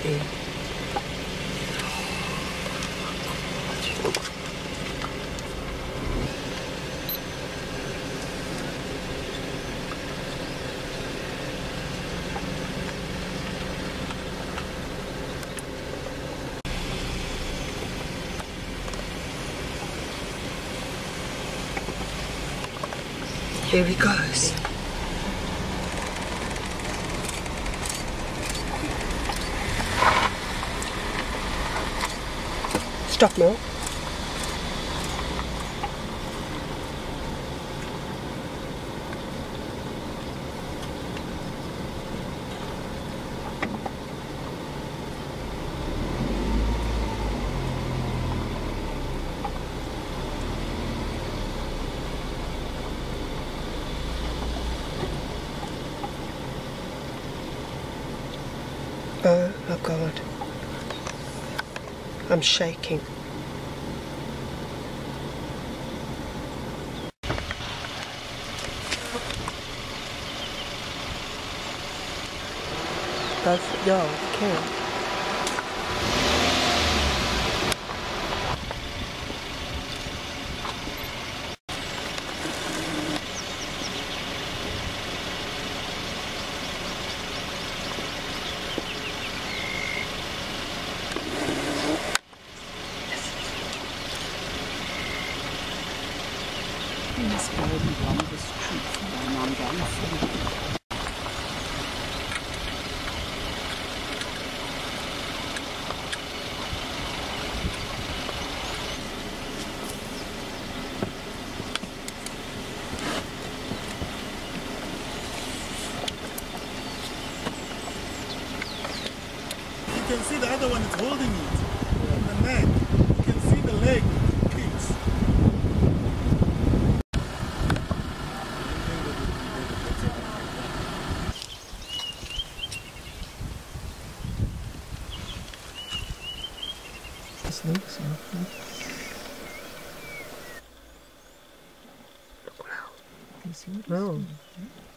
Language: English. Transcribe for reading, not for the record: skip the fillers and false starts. सकते। Here he goes. Stop now. Oh God, I'm shaking. Both y'all can. This bird and one of his troops and I'm going to. You can see the other one is holding it on the neck. You can see the leg. Looks awful. Look now. Wow.